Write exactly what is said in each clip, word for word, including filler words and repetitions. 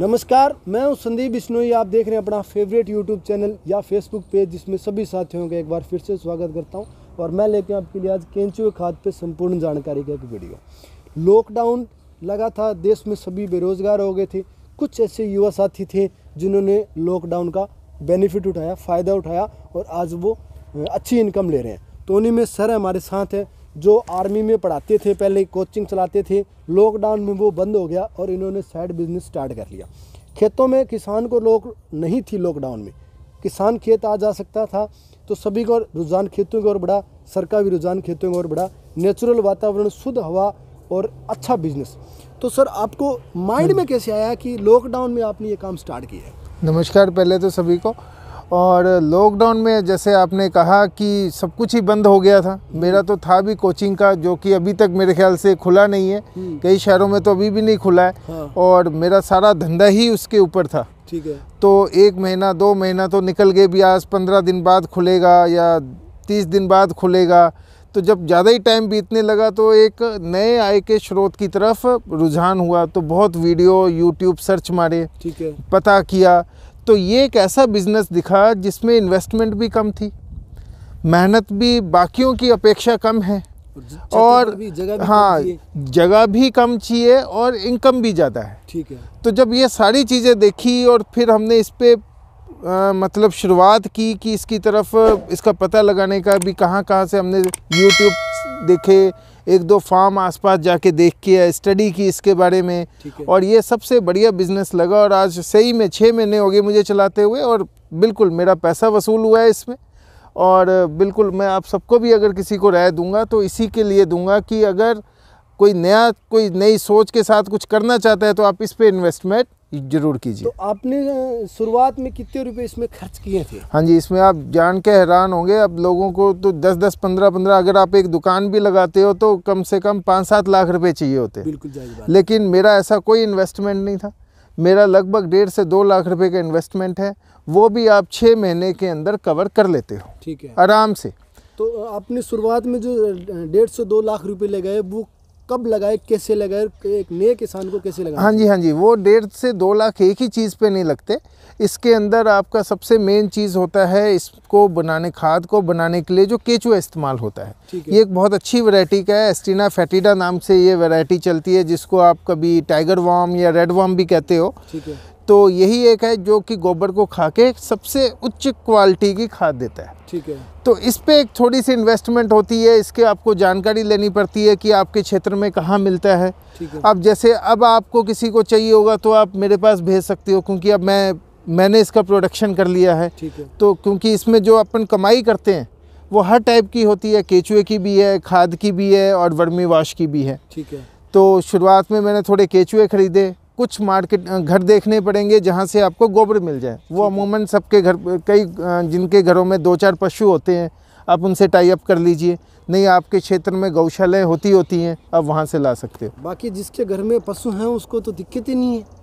नमस्कार, मैं हूं संदीप बिश्नोई। आप देख रहे हैं अपना फेवरेट यूट्यूब चैनल या फेसबुक पेज, जिसमें सभी साथियों का एक बार फिर से स्वागत करता हूं। और मैं लेके आपके लिए आज कैंचुआ खाद पे संपूर्ण जानकारी का एक वीडियो। लॉकडाउन लगा था, देश में सभी बेरोजगार हो गए थे। कुछ ऐसे युवा साथी थे जिन्होंने लॉकडाउन का बेनिफिट उठाया, फ़ायदा उठाया और आज वो अच्छी इनकम ले रहे हैं। तो उन्हीं में सर हमारे साथ हैं, जो आर्मी में पढ़ाते थे, पहले कोचिंग चलाते थे। लॉकडाउन में वो बंद हो गया और इन्होंने साइड बिजनेस स्टार्ट कर लिया। खेतों में किसान को रोक नहीं थी, लॉकडाउन में किसान खेत आ जा सकता था। तो सभी को रुझान खेतों की ओर बढ़ा, सर का भी रुझान खेतों की ओर बढ़ा। नेचुरल वातावरण, शुद्ध हवा और अच्छा बिजनेस। तो सर, आपको माइंड में कैसे आया कि लॉकडाउन में आपने ये काम स्टार्ट किया है? नमस्कार पहले तो सभी को। और लॉकडाउन में जैसे आपने कहा कि सब कुछ ही बंद हो गया था, मेरा तो था भी कोचिंग का, जो कि अभी तक मेरे ख्याल से खुला नहीं है, कई शहरों में तो अभी भी नहीं खुला है। हाँ। और मेरा सारा धंधा ही उसके ऊपर था। ठीक है। तो एक महीना दो महीना तो निकल गए भी, आज पंद्रह दिन बाद खुलेगा या तीस दिन बाद खुलेगा। तो जब ज़्यादा ही टाइम बीतने लगा तो एक नए आय के स्रोत की तरफ रुझान हुआ। तो बहुत वीडियो यूट्यूब सर्च मारे, ठीक है, पता किया। तो ये एक ऐसा बिज़नेस दिखा जिसमें इन्वेस्टमेंट भी कम थी, मेहनत भी बाकियों की अपेक्षा कम है, और जगह हाँ जगह भी कम चाहिए और इनकम भी ज़्यादा है। ठीक है। तो जब ये सारी चीज़ें देखी और फिर हमने इस पे आ, मतलब शुरुआत की कि इसकी तरफ इसका पता लगाने का भी, कहाँ कहाँ से हमने यूट्यूब देखे, एक दो फार्म आसपास जाके देख के स्टडी की इसके बारे में, और ये सबसे बढ़िया बिजनेस लगा। और आज सही में छः महीने हो गए मुझे चलाते हुए, और बिल्कुल मेरा पैसा वसूल हुआ है इसमें। और बिल्कुल मैं आप सबको भी अगर किसी को राय दूंगा तो इसी के लिए दूंगा कि अगर कोई नया, कोई नई सोच के साथ कुछ करना चाहता है तो आप इस पर इन्वेस्टमेंट जरूर कीजिए। तो आपने शुरुआत में कितने रुपए इसमें खर्च किए थे? हाँ जी, इसमें आप जान के हैरान होंगे। अब लोगों को तो दस दस पंद्रह पंद्रह, अगर आप एक दुकान भी लगाते हो तो कम से कम पाँच सात लाख रुपए चाहिए होते। बिल्कुल जायज़ बात। लेकिन मेरा ऐसा कोई इन्वेस्टमेंट नहीं था, मेरा लगभग डेढ़ से दो लाख रुपए का इन्वेस्टमेंट है, वो भी आप छः महीने के अंदर कवर कर लेते हो। ठीक है, आराम से। तो आपने शुरुआत में जो डेढ़ से दो लाख रुपये लगाए, वो कब लगाए, कैसे लगाए, एक नए किसान को कैसे लगाए? हाँ जी, हाँ जी। वो डेढ़ से दो लाख एक ही चीज़ पे नहीं लगते। इसके अंदर आपका सबसे मेन चीज़ होता है, इसको बनाने, खाद को बनाने के लिए जो केंचुआ इस्तेमाल होता है, है। ये एक बहुत अच्छी वैरायटी का है, एस्टीना फैटीडा नाम से ये वैरायटी चलती है, जिसको आप कभी टाइगर वॉर्म या रेड वॉर्म भी कहते हो। ठीक है। तो यही एक है जो कि गोबर को खा के सबसे उच्च क्वालिटी की खाद देता है। ठीक है। तो इस पे एक थोड़ी सी इन्वेस्टमेंट होती है, इसके आपको जानकारी लेनी पड़ती है कि आपके क्षेत्र में कहाँ मिलता है। ठीक है। अब जैसे अब आपको किसी को चाहिए होगा तो आप मेरे पास भेज सकते हो, क्योंकि अब मैं मैंने इसका प्रोडक्शन कर लिया है। ठीक है। तो क्योंकि इसमें जो अपन कमाई करते हैं वो हर टाइप की होती है, केंचुए की भी है, खाद की भी है और वर्मी वाश की भी है। ठीक है। तो शुरुआत में मैंने थोड़े केंचुए खरीदे, कुछ मार्केट घर देखने पड़ेंगे जहाँ से आपको गोबर मिल जाए। वो अमूमन सबके घर, कई जिनके घरों में दो चार पशु होते हैं, आप उनसे टाई अप कर लीजिए, नहीं आपके क्षेत्र में गौशालाएँ होती होती हैं, आप वहाँ से ला सकते हो। बाकी जिसके घर में पशु हैं उसको तो दिक्कत ही नहीं है,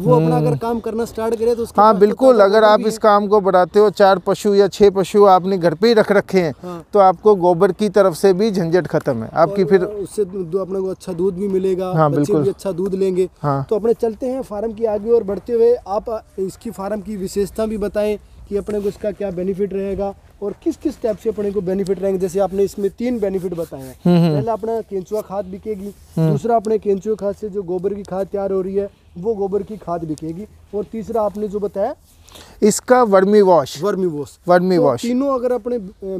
वो अपना अगर काम करना स्टार्ट करे तो उसका। हाँ बिल्कुल, अगर आप इस काम को बढ़ाते हो, चार पशु या छः पशु आपने घर पे ही रख रखे हैं। हाँ। तो आपको गोबर की तरफ से भी झंझट खत्म है आपकी, फिर उससे अपने को अच्छा दूध भी मिलेगा। हाँ बिल्कुल, अच्छा दूध लेंगे। हाँ। तो अपने चलते हैं फार्म की आगे और बढ़ते हुए, आप इसकी फार्म की विशेषता भी बताएं कि अपने को इसका क्या बेनिफिट रहेगा और किस किस स्टेप से अपने को बेनिफिट रहेंगे। जैसे आपने इसमें तीन बेनिफिट बताए हैं, पहला अपना केंचुआ खाद बिकेगी, दूसरा अपने केंचुआ खाद से जो गोबर की खाद तैयार हो रही है वो गोबर की खाद बिकेगी, और तीसरा आपने जो बताया इसका vermiwash vermiwash vermiwash तो तीनों अगर अपने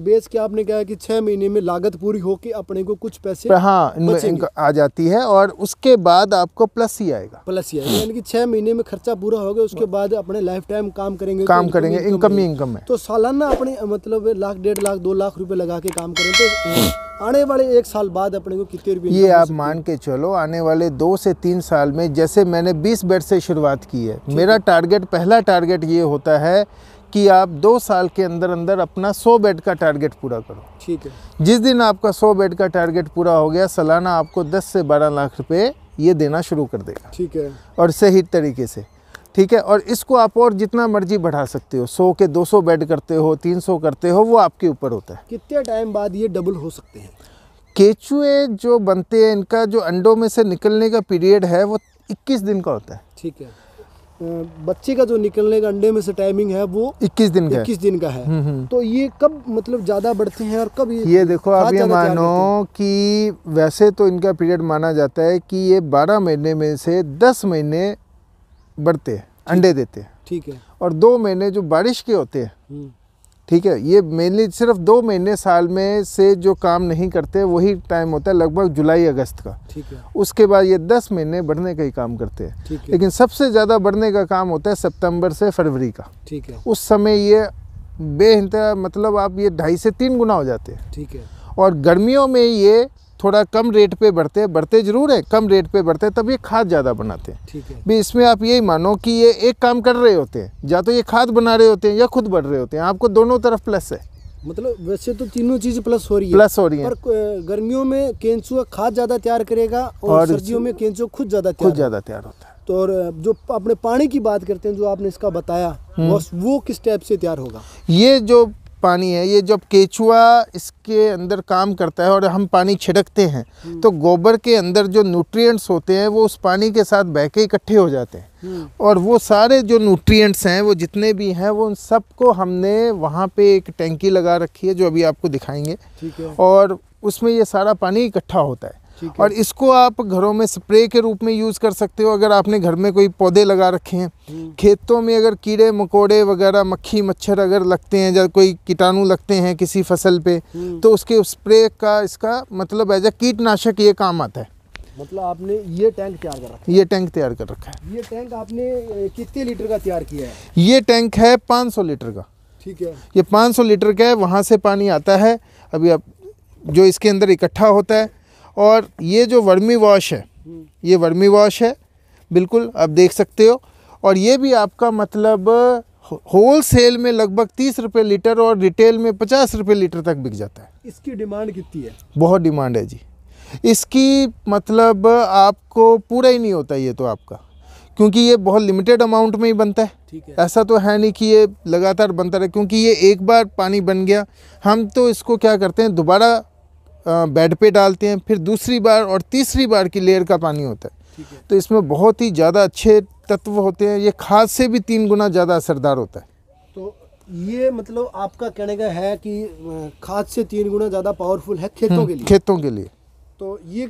बेच के आपने कहा कि छह महीने में लागत पूरी होके अपने को कुछ पैसे हाँ आ जाती है, और उसके बाद आपको प्लस ही आएगा प्लस ही आएगा यानी कि छह महीने में खर्चा पूरा होगा, उसके बाद अपने लाइफ टाइम काम करेंगे काम तो करेंगे इनकम ही इनकम है। तो सालाना अपने मतलब लाख डेढ़ लाख दो लाख रुपए लगा के काम करें तो आने वाले एक साल बाद अपने को कितने रुपए? ये आप मान के चलो आने वाले दो से तीन साल में, जैसे मैंने बीस बेड से शुरुआत की है, मेरा टारगेट, पहला टारगेट ये होता है कि आप दो साल के अंदर अंदर अपना सौ बेड का टारगेट पूरा करो। ठीक है। जिस दिन आपका सौ बेड का टारगेट पूरा हो गया, सालाना आपको दस से बारह लाख रुपए ये देना शुरू कर देगा। ठीक है। और सही तरीके से। ठीक है। और इसको आप और जितना मर्जी बढ़ा सकते हो, सौ के दो सौ बेड करते हो, तीन सौ करते हो, वो आपके ऊपर होता है। कितने टाइम बाद ये डबल हो सकते हैं? केंचुए जो बनते हैं, इनका जो अंडों में से निकलने का पीरियड है वो इक्कीस दिन का होता है। ठीक है। बच्चे का जो निकलने का अंडे में से टाइमिंग है वो इक्कीस दिन का इक्कीस दिन का है। तो ये कब मतलब ज्यादा बढ़ते हैं और कब ये, ये देखो आप ये मानो कि वैसे तो इनका पीरियड माना जाता है कि ये बारह महीने में से दस महीने बढ़ते हैं, अंडे देते हैं, ठीक है, और दो महीने जो बारिश के होते हैं, ठीक है, ये मेनली सिर्फ दो महीने साल में से जो काम नहीं करते वही टाइम होता है लगभग जुलाई अगस्त का, ठीक है, उसके बाद ये दस महीने बढ़ने का ही काम करते हैं। लेकिन सबसे ज़्यादा बढ़ने का काम होता है सितंबर से फरवरी का, ठीक है, उस समय ये बेहिंता मतलब आप ये ढाई से तीन गुना हो जाते हैं, ठीक है, और गर्मियों में ये थोड़ा कम रेट पे बढ़ते बढ़ते ज़रूर है, कम रेट पे बढ़ते हैं, तब ये खाद ज़्यादा बनाते हैं, ठीक है। भी इसमें आप यही मानो कि ये एक काम कर रहे होते हैं, या तो ये खाद बना रहे होते हैं या खुद बढ़ रहे होते हैं, आपको दोनों तरफ प्लस है। मतलब वैसे तो तीनों चीज़ें प्लस हो रही है प्लस हो रही है पर गर्मियों में कैंचुआ खाद ज़्यादा तैयार करेगा और सर्दियों में कैंचुआ खुद ज़्यादा खुद ज़्यादा तैयार होता है। तो और जो अपने पानी की बात करते हैं जो आपने इसका बताया वो किस टाइप से तैयार होगा? ये जो पानी है ये जब केचुआ इसके अंदर काम करता है और हम पानी छिड़कते हैं तो गोबर के अंदर जो न्यूट्रिएंट्स होते हैं वो उस पानी के साथ बह के इकट्ठे हो जाते हैं और वो सारे जो न्यूट्रिएंट्स हैं वो जितने भी हैं वो उन सबको हमने वहाँ पे एक टैंकी लगा रखी है जो अभी आपको दिखाएंगे, ठीक है, और उसमें ये सारा पानी इकट्ठा होता है और इसको आप घरों में स्प्रे के रूप में यूज़ कर सकते हो। अगर आपने घर में कोई पौधे लगा रखे हैं, खेतों में अगर कीड़े मकोड़े वगैरह मक्खी मच्छर अगर लगते हैं या कोई कीटाणु लगते हैं किसी फसल पे तो उसके स्प्रे का इसका मतलब एज ए कीटनाशक ये काम आता है। मतलब आपने ये टैंक तैयार कर रखा है? ये टैंक तैयार कर रखा है। ये टैंक आपने कितने लीटर का तैयार किया है? ये टैंक है पाँच सौ लीटर का, ठीक है, ये पाँच सौ लीटर का है, वहाँ से पानी आता है अभी आप जो इसके अंदर इकट्ठा होता है। और ये जो वर्मी वॉश है ये वर्मी वॉश है बिल्कुल आप देख सकते हो, और ये भी आपका मतलब होल सेल में लगभग तीस रुपये लीटर और रिटेल में पचास रुपये लीटर तक बिक जाता है। इसकी डिमांड कितनी है? बहुत डिमांड है जी इसकी, मतलब आपको पूरा ही नहीं होता ये तो आपका, क्योंकि ये बहुत लिमिटेड अमाउंट में ही बनता है, ठीक है, ऐसा तो है नहीं कि ये लगातार बनता रहे, क्योंकि ये एक बार पानी बन गया हम तो इसको क्या करते हैं दोबारा बेड पे डालते हैं, फिर दूसरी बार और तीसरी बार की लेयर का पानी होता है, है। तो इसमें बहुत ही ज़्यादा अच्छे तत्व होते हैं, ये खाद से भी तीन गुना ज़्यादा असरदार होता है। तो ये मतलब आपका कहने का है कि खाद से तीन गुना ज़्यादा पावरफुल है खेतों के लिए? खेतों के लिए। तो ये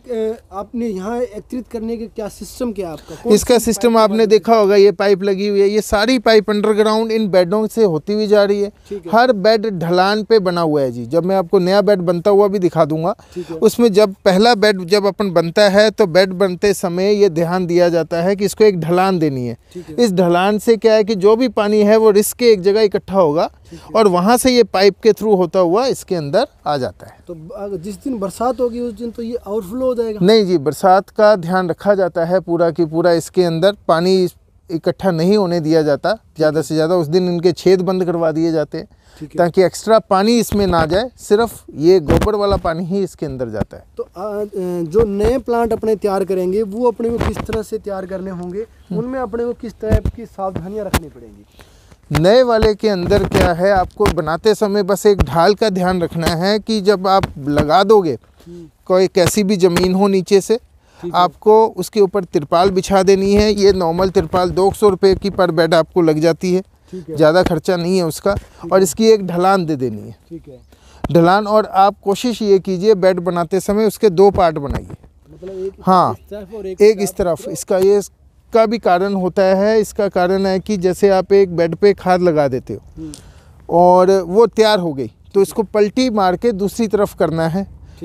आपने यहाँ एकत्रित करने के क्या सिस्टम क्या आपका? इसका सिस्टम आपने देखा होगा ये पाइप लगी हुई है, ये सारी पाइप अंडरग्राउंड इन बेडों से होती हुई जा रही है, है। हर बेड ढलान पे बना हुआ है जी, जब मैं आपको नया बेड बनता हुआ भी दिखा दूंगा उसमें जब पहला बेड जब अपन बनता है तो बेड बनते समय ये ध्यान दिया जाता है कि इसको एक ढलान देनी है, इस ढलान से क्या है कि जो भी पानी है वो रिस के एक जगह इकट्ठा होगा और वहाँ से ये पाइप के थ्रू होता हुआ इसके अंदर आ जाता है। तो जिस दिन बरसात होगी उस दिन तो ये ओवरफ्लो हो जाएगा? नहीं जी, बरसात का ध्यान रखा जाता है पूरा की पूरा, इसके अंदर पानी इकट्ठा नहीं होने दिया जाता ज़्यादा से ज़्यादा, उस दिन इनके छेद बंद करवा दिए जाते हैं ताकि एक्स्ट्रा पानी इसमें ना जाए, सिर्फ ये गोबर वाला पानी ही इसके अंदर जाता है। तो आ, जो नए प्लांट अपने तैयार करेंगे वो अपने को किस तरह से तैयार करने होंगे, उनमें अपने को किस तरह की सावधानियाँ रखनी पड़ेंगी? नए वाले के अंदर क्या है आपको बनाते समय बस एक ढाल का ध्यान रखना है कि जब आप लगा दोगे कोई कैसी भी ज़मीन हो नीचे से आपको उसके ऊपर तिरपाल बिछा देनी है। ये नॉर्मल तिरपाल दो सौ रुपये की पर बेड आपको लग जाती है, ज़्यादा खर्चा नहीं है उसका, और इसकी एक ढलान दे देनी है, ठीक है, ढलान। और आप कोशिश ये कीजिए बेड बनाते समय उसके दो पार्ट बनाइए, मतलब हाँ एक इस तरफ इसका, ये का भी कारण होता है, इसका कारण है कि जैसे आप एक बेड पे खाद लगा देते हो और वो तैयार हो गई तो इसको पलटी मार के दूसरी तरफ करना है,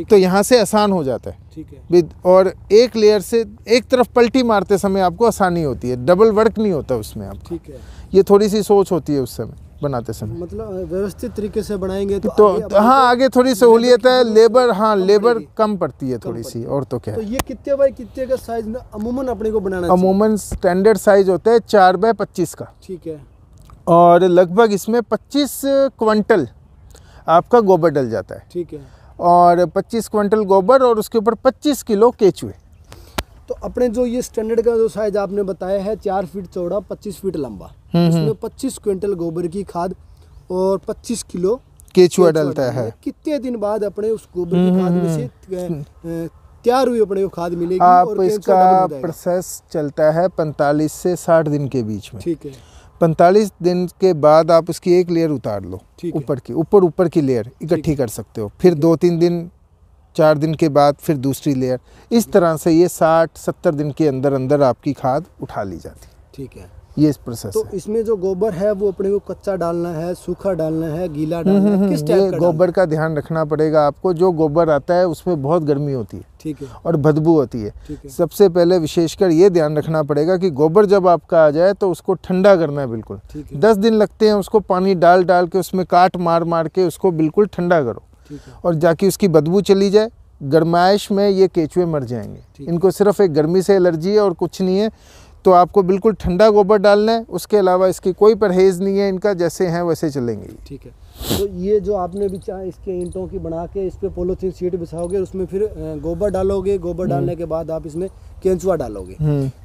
तो यहाँ से आसान हो जाता है, ठीक है, और एक लेयर से एक तरफ पलटी मारते समय आपको आसानी होती है, डबल वर्क नहीं होता उसमें आप, ठीक है, ये थोड़ी सी सोच होती है उस समय बनाते समय, मतलब व्यवस्थित तरीके से बनाएंगे तो, तो आगे हाँ आगे थोड़ी सहूलियत है, लेबर हाँ लेबर कम पड़ती है थोड़ी सी, और तो क्या है। तो ये कितने बाय कितने का साइज में अमूमन अपने को बनाना? अमूमन स्टैंडर्ड साइज होता है चार बाय पच्चीस का, ठीक है, और लगभग इसमें पच्चीस क्विंटल आपका गोबर डल जाता है, ठीक है, और पच्चीस क्विंटल गोबर और उसके ऊपर पच्चीस किलो केचुए। तो अपने जो ये स्टैंडर्ड का जो साइज आपने बताया है चार फीट चौड़ा पच्चीस फीट लंबा, इसमें पच्चीस क्विंटल गोबर की खाद और पच्चीस किलो केचुआ डलता है। कितने दिन बाद अपने उस गोबर की खाद में से तैयार हुई अपने को खाद मिलेगी। आप और इसका प्रोसेस चलता है पैंतालीस से साठ दिन के बीच में, ठीक है। पैंतालीस दिन के बाद आप उसकी एक लेयर उतार लो, ऊपर की ऊपर ऊपर की लेयर इकट्ठी कर सकते हो, फिर दो तीन दिन चार दिन के बाद फिर दूसरी लेयर, इस तरह से ये साठ सत्तर दिन के अंदर अंदर आपकी खाद उठा ली जाती है, ठीक है। ये इस प्रोसेस तो है। इसमें जो गोबर है वो अपने को कच्चा डालना है, सूखा डालना है, गीला डालना है, किस टाइप का? गोबर का ध्यान रखना पड़ेगा आपको। जो गोबर आता है उसमें बहुत गर्मी होती है, ठीक है, और बदबू होती है, है। सबसे पहले विशेषकर ये ध्यान रखना पड़ेगा कि गोबर जब आपका आ जाए तो उसको ठंडा करना है बिल्कुल। दस दिन लगते हैं उसको पानी डाल डाल के, उसमें काट मार मार के उसको बिल्कुल ठंडा करो, और जाके उसकी बदबू चली जाए। गर्माइश में ये केंचुए मर जाएंगे, इनको सिर्फ एक गर्मी से एलर्जी है और कुछ नहीं है। तो आपको बिल्कुल ठंडा गोबर डालना है, उसके अलावा इसकी कोई परहेज नहीं है, इनका जैसे हैं वैसे चलेंगे, ठीक है। तो ये जो आपने भी चाहे इसके ईंटों की बना के इस पर पोलोथीन सीट बिछाओगे, उसमें फिर गोबर डालोगे, गोबर डालने के बाद आप इसमें कैंचुआ डालोगे,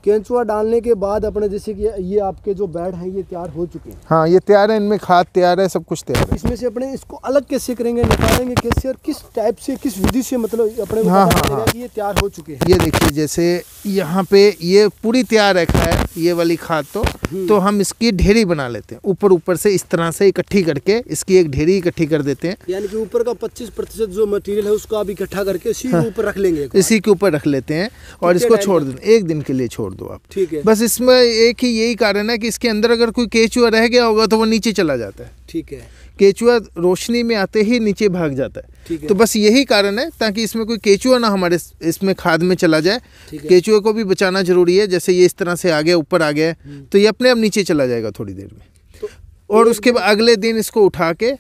कैंचुआ डालने के बाद अपने जैसे कि ये आपके जो बेड हैं ये तैयार हो चुके हैं। हाँ, ये तैयार है, इनमें खाद तैयार है, सब कुछ तैयार है। इसमें से अपने इसको अलग कैसे करेंगे, निकालेंगे कैसे और किस टाइप से, किस विधि से, मतलब अपने हाँ हाँ ये तैयार हो चुके हैं। ये देखिए जैसे यहाँ पे ये पूरी तैयार रखा है ये वाली खाद, तो तो हम इसकी ढेरी बना लेते हैं, ऊपर ऊपर से इस तरह से इकट्ठी करके इसकी एक ढेरी इकट्ठी कर देते हैं। यानी कि ऊपर का पच्चीस प्रतिशत जो मटेरियल है उसको आप इकट्ठा करके इसी के ऊपर रख लेंगे, इसी के ऊपर रख लेते हैं और इसको छोड़ दो, एक दिन के लिए छोड़ दो आप, ठीक है। बस इसमें एक ही यही कारण है कि इसके अंदर अगर कोई केंचुआ रह गया होगा तो वो नीचे चला जाता है, ठीक है। केंचुआ रोशनी में आते ही नीचे भाग जाता है, तो बस यही कारण है, ताकि इसमें कोई केंचुआ ना हमारे इसमें खाद में चला जाए। केंचुए को भी बचाना जरूरी है, जैसे ये इस तरह से आगे ऊपर आ गया तो ये अपने आप नीचे चला जाएगा थोड़ी देर में, तो और उसके बाद अगले दिन इसको उठा के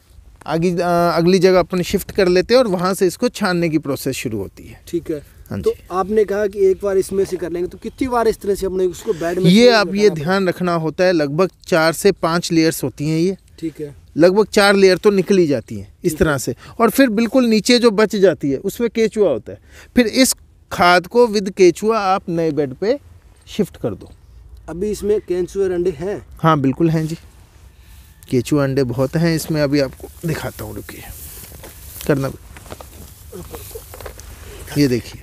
आगे अगली जगह अपन शिफ्ट कर लेते हैं और वहाँ से इसको छानने की प्रोसेस शुरू होती है, ठीक है। तो आपने कहा कि एक बार इसमें से कर लेंगे, तो कितनी बार इस तरह से अपने उसको बेड में? ये आप ये ध्यान रखना होता है, लगभग चार से पाँच लेयर्स होती हैं ये, ठीक है। लगभग चार लेयर तो निकली जाती हैं इस तरह से, और फिर बिल्कुल नीचे जो बच जाती है उसमें केंचुआ होता है। फिर इस खाद को विद केंचुआ आप नए बेड पे शिफ्ट कर दो। अभी इसमें केंचुए अंडे हैं? हाँ बिल्कुल हैं जी, केंचुआ अंडे बहुत हैं इसमें। अभी आपको दिखाता हूँ, रुकिए करना। ये देखिए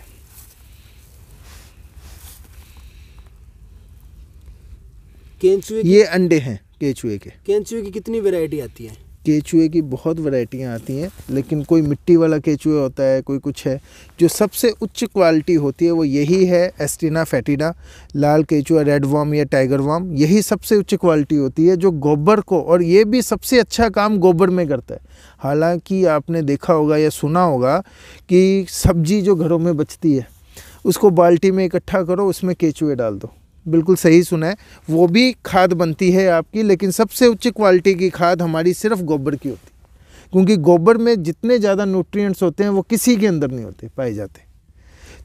केंचुए, ये अंडे हैं केंचुए के। केंचुए की कितनी वैरायटी आती है? केंचुए की बहुत वैरायटियाँ आती हैं, लेकिन कोई मिट्टी वाला केंचुआ होता है, कोई कुछ है। जो सबसे उच्च क्वालिटी होती है वो यही है, एस्टीना फैटीडा, लाल केंचुआ, रेड वार्म या टाइगर वार्म, यही सबसे उच्च क्वालिटी होती है जो गोबर को, और ये भी सबसे अच्छा काम गोबर में करता है। हालाँकि आपने देखा होगा या सुना होगा कि सब्जी जो घरों में बचती है उसको बाल्टी में इकट्ठा करो, उसमें केंचुए डाल दो। बिल्कुल सही सुना है, वो भी खाद बनती है आपकी, लेकिन सबसे उच्च क्वालिटी की खाद हमारी सिर्फ गोबर की होती है, क्योंकि गोबर में जितने ज़्यादा न्यूट्रिएंट्स होते हैं वो किसी के अंदर नहीं होते पाए जाते,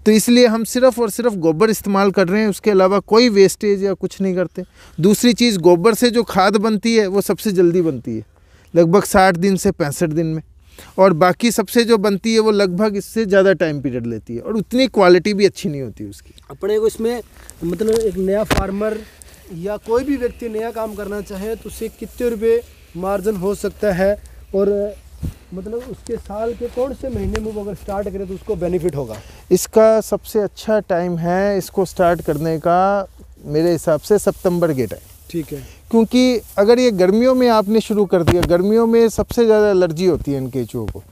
तो इसलिए हम सिर्फ और सिर्फ गोबर इस्तेमाल कर रहे हैं, उसके अलावा कोई वेस्टेज या कुछ नहीं करते। दूसरी चीज़, गोबर से जो खाद बनती है वो सबसे जल्दी बनती है, लगभग साठ दिन से पैंसठ दिन में, और बाकी सबसे जो बनती है वो लगभग इससे ज़्यादा टाइम पीरियड लेती है और उतनी क्वालिटी भी अच्छी नहीं होती उसकी। अपने को इसमें मतलब एक नया फार्मर या कोई भी व्यक्ति नया काम करना चाहे तो उससे कितने रुपए मार्जिन हो सकता है, और मतलब उसके साल के कौन से महीने में वो अगर स्टार्ट करे तो उसको बेनिफिट होगा? इसका सबसे अच्छा टाइम है इसको स्टार्ट करने का मेरे हिसाब से सितंबर के टाइम, ठीक है। क्योंकि अगर ये गर्मियों में आपने शुरू कर दिया, गर्मियों में सबसे ज़्यादा एलर्जी होती है इन केंचुओं को,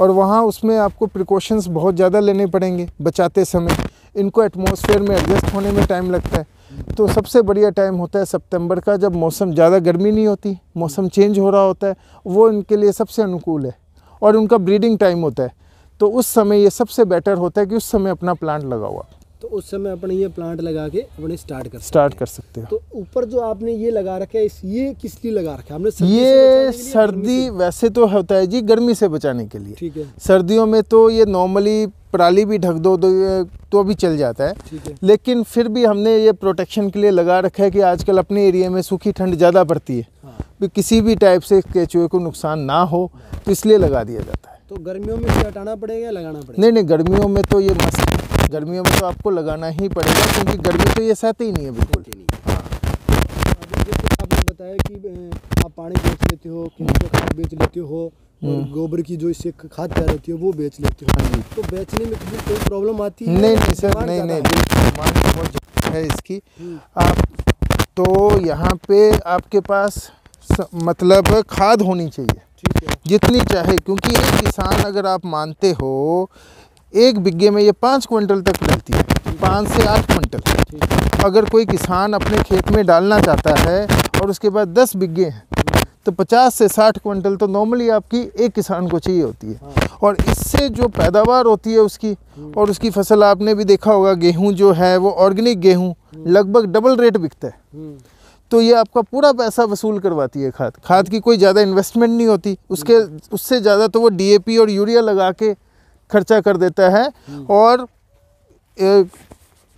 और वहाँ उसमें आपको प्रिकॉशंस बहुत ज़्यादा लेने पड़ेंगे बचाते समय, इनको एटमॉस्फेयर में एडजस्ट होने में टाइम लगता है। तो सबसे बढ़िया टाइम होता है सितंबर का, जब मौसम ज़्यादा गर्मी नहीं होती, मौसम चेंज हो रहा होता है, वो इनके लिए सबसे अनुकूल है और उनका ब्रीडिंग टाइम होता है। तो उस समय ये सबसे बेटर होता है कि उस समय अपना प्लांट लगा हुआ, तो उस समय अपने ये प्लांट लगा के अपने स्टार्ट कर स्टार्ट कर सकते हो। तो ऊपर जो आपने ये लगा रखा है, इस ये किस लिए लगा रखा है आपने? ये सर्दी वैसे तो होता है जी, गर्मी से बचाने के लिए, ठीक है। सर्दियों में तो ये नॉर्मली पराली भी ढक दो तो भी चल जाता है, ठीक है। लेकिन फिर भी हमने ये प्रोटेक्शन के लिए लगा रखा है कि आजकल अपने एरिया में सूखी ठंड ज़्यादा पड़ती है, भी किसी भी टाइप से केंचुए को नुकसान ना हो, तो इसलिए लगा दिया जाता है। तो गर्मियों में इसे हटाना पड़ेगा, लगाना पड़ेगा? नहीं नहीं, गर्मियों में तो ये मस्त, गर्मियों में तो आपको लगाना ही पड़ेगा, क्योंकि गर्मी तो ये सहती ही नहीं है बिल्कुल। अभी जैसे आपने बताया कि आप पानी बेच लेते हो, खाद बेच लेते हो, और गोबर की जो इससे खाद तैयार होती है वो बेच लेते हो, तो बेचने में कोई प्रॉब्लम आती है? नहीं नहीं सर, नहीं नहीं बहुत है इसकी। आप तो यहाँ पे आपके पास मतलब खाद होनी चाहिए, ठीक है, जितनी चाहे, क्योंकि एक किसान अगर आप मानते हो एक बिग्घे में ये पाँच क्विंटल तक लगती है, पाँच से आठ क्विंटल। अगर कोई किसान अपने खेत में डालना चाहता है और उसके बाद दस बिग्घे हैं तो पचास से साठ क्विंटल तो नॉर्मली आपकी एक किसान को चाहिए होती है। और इससे जो पैदावार होती है उसकी और उसकी फसल, आपने भी देखा होगा गेहूँ जो है वो ऑर्गेनिक गेहूँ लगभग डबल रेट बिकता है। तो ये आपका पूरा पैसा वसूल करवाती है खाद। खाद की कोई ज़्यादा इन्वेस्टमेंट नहीं होती, उसके उससे ज़्यादा तो वो डीएपी और यूरिया लगा के खर्चा कर देता है। और ए,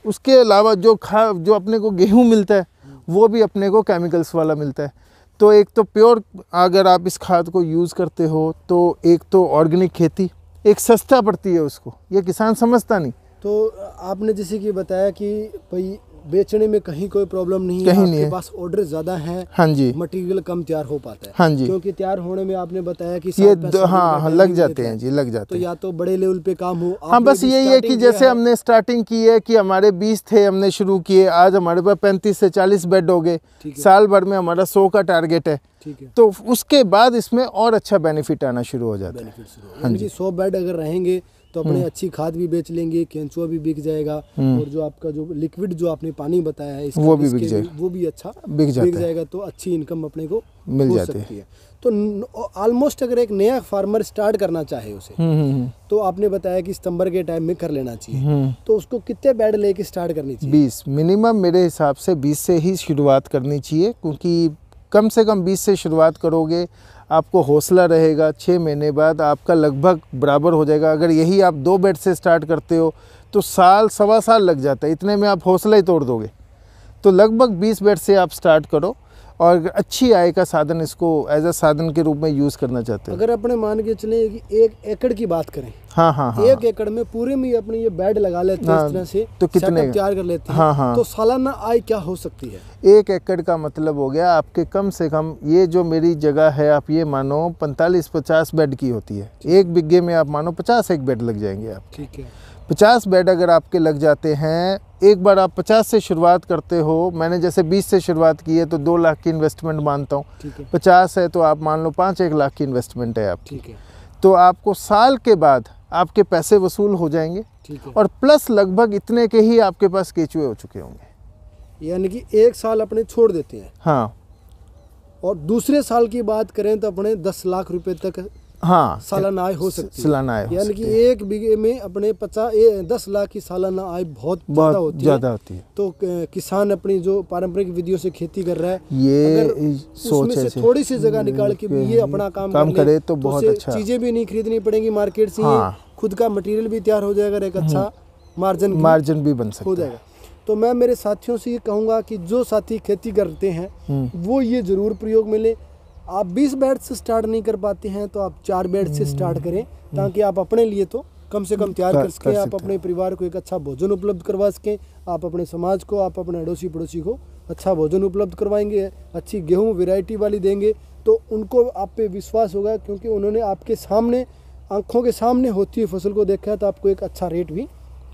उसके अलावा जो खा जो अपने को गेहूं मिलता है वो भी अपने को केमिकल्स वाला मिलता है। तो एक तो प्योर अगर आप इस खाद को यूज़ करते हो तो एक तो ऑर्गेनिक खेती, एक सस्ता पड़ती है उसको, ये किसान समझता नहीं। तो आपने जैसे कि बताया कि भाई बेचने में कहीं कोई प्रॉब्लम नहीं है, आपके पास ऑर्डर ज्यादा है, हाँ जी, मटेरियल कम तैयार हो पाता है, हाँ जी, क्योंकि तैयार होने में आपने बताया कि ये हाँ, हाँ लग जाते हैं जी, लग जाते हैं। तो या तो बड़े लेवल पे काम हो, हाँ बस यही है कि जैसे है। हमने स्टार्टिंग की है कि हमारे बीस थे, हमने शुरू किए, आज हमारे पास पैंतीस से चालीस बेड हो गए, साल भर में हमारा सौ का टारगेट है। तो उसके बाद इसमें और अच्छा बेनिफिट आना शुरू हो जाता है। हाँ जी, सौ बेड अगर रहेंगे तो अपने अच्छी खाद भी बेच लेंगे, कैंचुआ भी बिक जाएगा, और जो आपका जो लिक्विड जो आपने पानी बताया है इसका वो भी बिक जाएगा, वो भी अच्छा बिक जाएगा। तो अच्छी इनकम अपने को मिल जाती है। तो ऑलमोस्ट अगर एक नया फार्मर स्टार्ट करना चाहे उसे, तो आपने बताया कि सितंबर के टाइम में कर लेना चाहिए, तो उसको कितने बेड लेके स्टार्ट करनी चाहिए? बीस मिनिमम मेरे हिसाब से बीस से ही शुरुआत करनी चाहिए, क्योंकि कम से कम बीस से शुरुआत करोगे आपको हौसला रहेगा, छः महीने बाद आपका लगभग बराबर हो जाएगा। अगर यही आप दो बेड से स्टार्ट करते हो तो साल सवा साल लग जाता है, इतने में आप हौसला ही तोड़ दोगे। तो लगभग बीस बेड से आप स्टार्ट करो और अच्छी आय का साधन इसको एज अ साधन के रूप में यूज़ करना चाहते हैं। अगर अपने मान के चले कि एक एकड़ की बात करें, हाँ हाँ हाँ, एक एकड़ में पूरे में अपने ये बेड लगा लेते हैं, हाँ, इस तरह से तो कितने तैयार कर लेते हैं, हाँ हाँ, तो सालाना आय क्या हो सकती है? एक एकड़ का मतलब हो गया आपके कम से कम, ये जो मेरी जगह है आप ये मानो पैंतालीस पचास बेड की होती है, एक बिग्घे में आप मानो पचास एक बेड लग जाएंगे आप, ठीक है। पचास बेड अगर आपके लग जाते हैं, एक बार आप पचास से शुरुआत करते हो, मैंने जैसे बीस से शुरुआत की है तो दो लाख की इन्वेस्टमेंट मानता हूँ, पचास है तो आप मान लो पाँच एक लाख की इन्वेस्टमेंट है आपकी, ठीक है। तो आपको साल के बाद आपके पैसे वसूल हो जाएंगे, ठीक है, और प्लस लगभग इतने के ही आपके पास केंचुए हो चुके होंगे, यानी कि एक साल अपने छोड़ देते हैं, हाँ। और दूसरे साल की बात करें तो अपने दस लाख रुपये तक, हाँ, सालाना आय हो सकती है, यानी कि एक बीघे में अपने पचास दस लाख की सालाना आय बहुत ज्यादा होती, होती है। तो किसान अपनी जो पारंपरिक विधियों से खेती कर रहा है, ये सोच से, से थोड़ी सी जगह निकाल के भी ये अपना काम, काम करे तो बहुत अच्छा, चीजें भी नहीं खरीदनी पड़ेगी मार्केट से, खुद का मटेरियल भी तैयार हो जाएगा, एक अच्छा मार्जिन मार्जिन भी बन सकता हो जाएगा। तो मैं मेरे साथियों से ये कहूँगा कि जो साथी खेती करते हैं वो ये जरूर प्रयोग में ले। आप बीस बेड से स्टार्ट नहीं कर पाते हैं तो आप चार बेड से स्टार्ट करें, ताकि आप अपने लिए तो कम से कम तैयार कर सकें, आप अपने परिवार को एक अच्छा भोजन उपलब्ध करवा सकें, आप अपने समाज को, आप अपने अड़ोसी पड़ोसी को अच्छा भोजन उपलब्ध करवाएंगे, अच्छी गेहूं वैरायटी वाली देंगे, तो उनको आप पे विश्वास होगा, क्योंकि उन्होंने आपके सामने आँखों के सामने होती हुई फसल को देखा है, तो आपको एक अच्छा रेट भी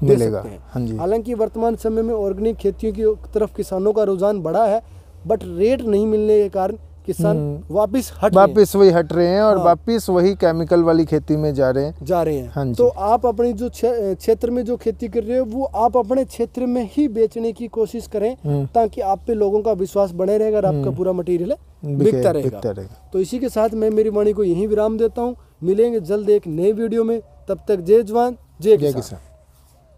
दे सकते हैं। हालांकि वर्तमान समय में ऑर्गेनिक खेती की तरफ किसानों का रुझान बढ़ा है, बट रेट नहीं मिलने के कारण किसान वापस हट वापस वही हट रहे हैं और हाँ। वापस वही केमिकल वाली खेती में जा रहे हैं जा रहे हैं हाँ। तो आप अपनी जो क्षेत्र में जो खेती कर रहे हो वो आप अपने क्षेत्र में ही बेचने की कोशिश करें, ताकि आप पे लोगों का विश्वास बने रहेगा और आपका पूरा मटेरियल है बिकता रहेगा। तो इसी के साथ मैं मेरी वाणी को यहीं विराम देता हूँ। मिलेंगे जल्द एक नए वीडियो में, तब तक जय जवान जय किसान।